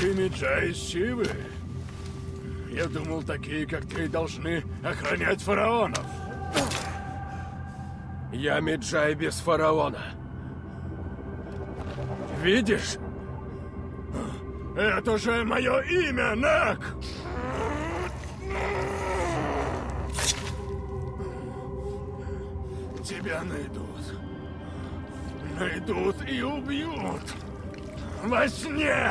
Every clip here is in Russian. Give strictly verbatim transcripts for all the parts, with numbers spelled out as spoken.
Ты Меджай из Сивы? Я думал, такие, как ты, должны охранять фараонов. Я Меджай без фараона. Видишь? Это же мое имя, Нак! Тебя найдут. Найдут и убьют. Во сне!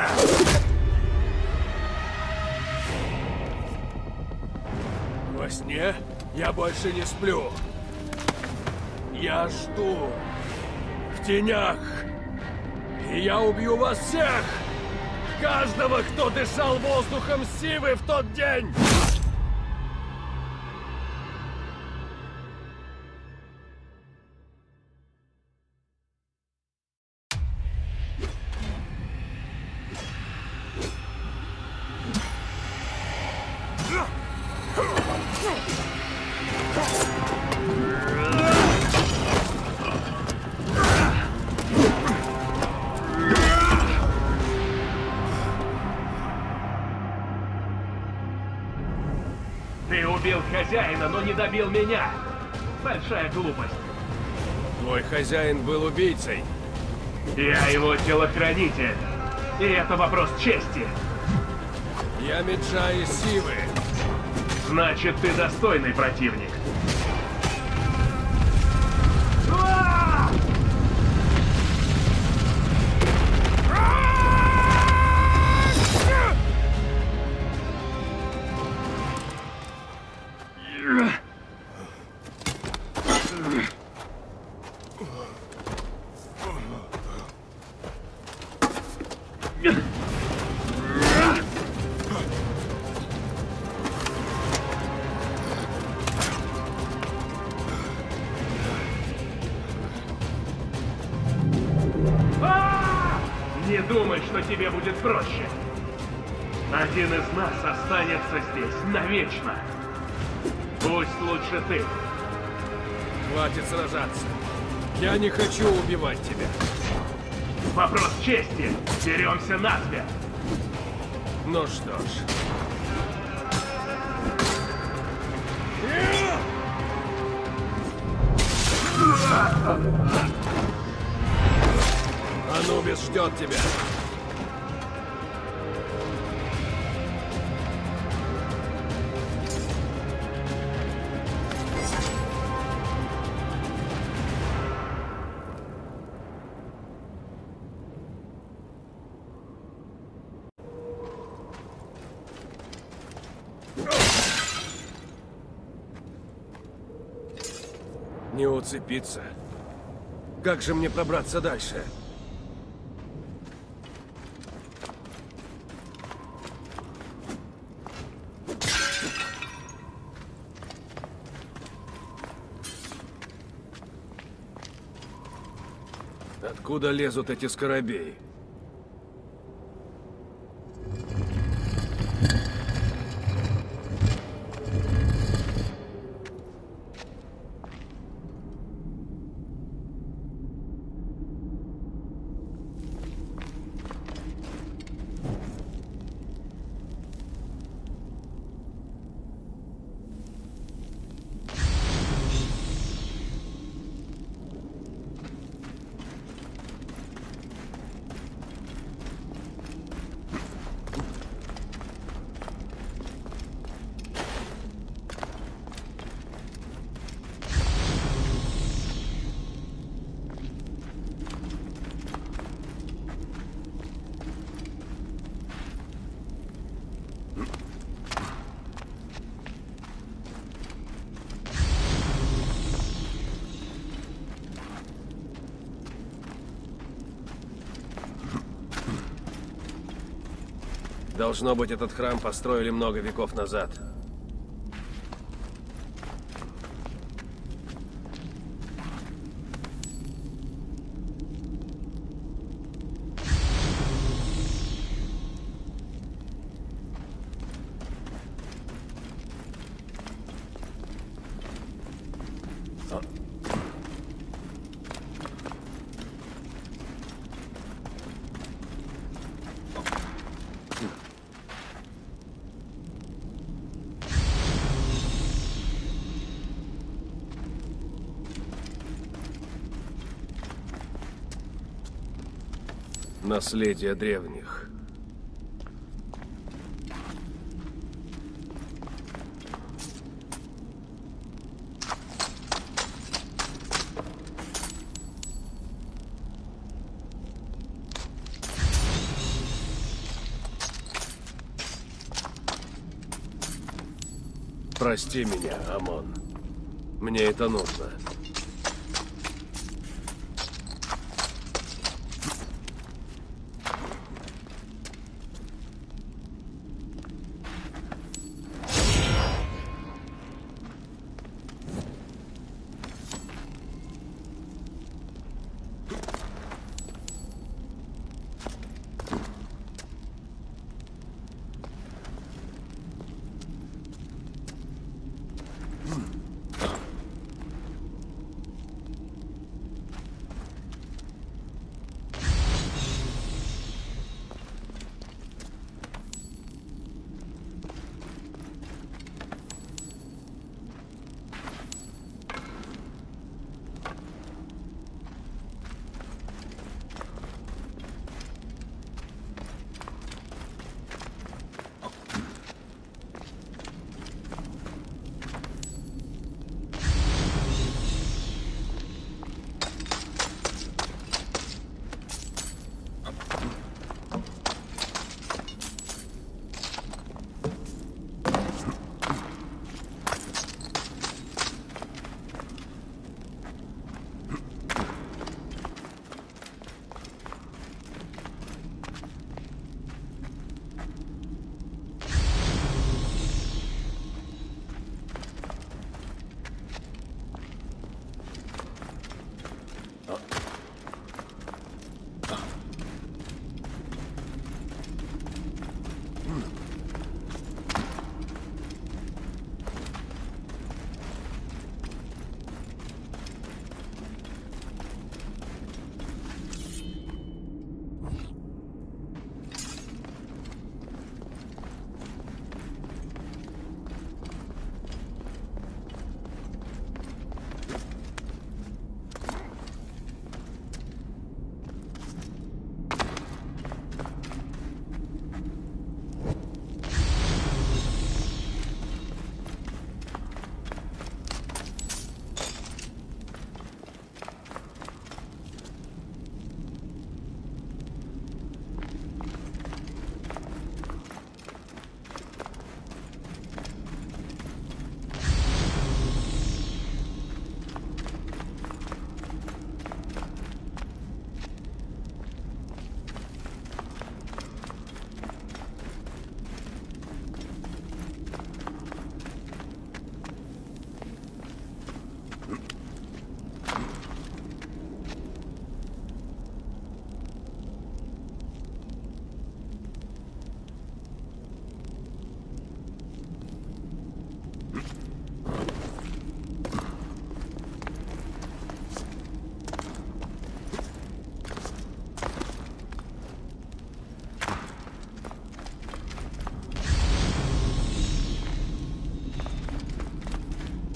Во сне я больше не сплю. Я жду. В тенях. И я убью вас всех! Каждого, кто дышал воздухом Сивы в тот день! Хозяина, но не добил меня. Большая глупость. Твой хозяин был убийцей. Я его телохранитель. И это вопрос чести. Я Меджай из Сивы. Значит, ты достойный противник. Тебе будет проще. Один из нас останется здесь навечно. Пусть лучше ты. Хватит сражаться. Я не хочу убивать тебя. Вопрос чести. Деремся насмерть. Ну что ж. Анубис ждет тебя. Не уцепиться. Как же мне пробраться дальше? Откуда лезут эти скоробеи? Должно быть, этот храм построили много веков назад. Наследие древних. Прости меня, Амон. Мне это нужно.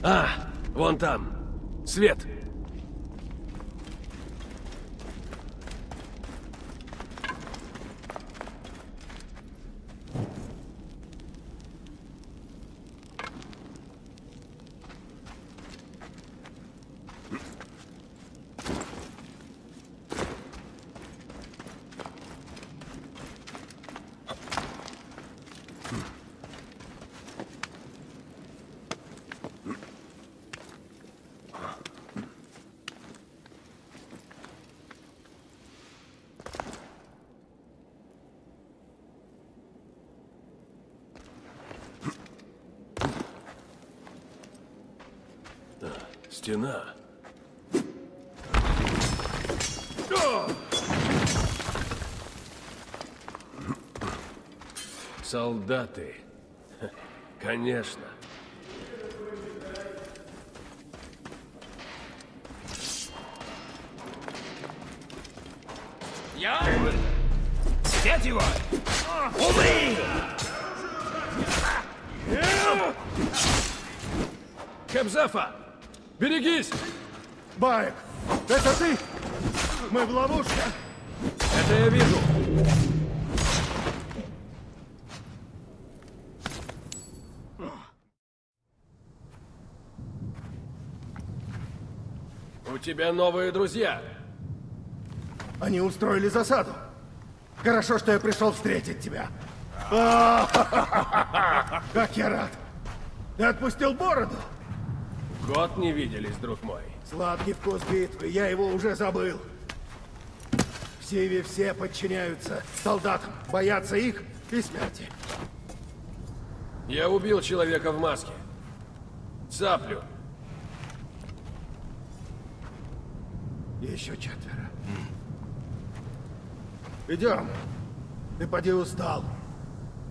А, вон там. Свет. Стена. Солдаты. Конечно. Я... Сидеть его! Умри! Кемзапа! Берегись! Баек, это ты? Мы в ловушке. Это я вижу. У тебя новые друзья. Они устроили засаду. Хорошо, что я пришел встретить тебя. Как я рад. Ты отпустил бороду? Год не виделись, друг мой. Сладкий вкус битвы, я его уже забыл. В Сиве все подчиняются солдатам, боятся их и смерти. Я убил человека в маске. Цаплю. Еще четверо. Идем. Ты поди устал.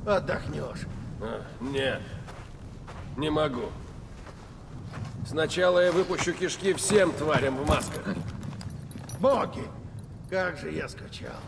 Отдохнешь. А, нет. Не могу. Сначала я выпущу кишки всем тварям в масках. Боги! Как же я скучал.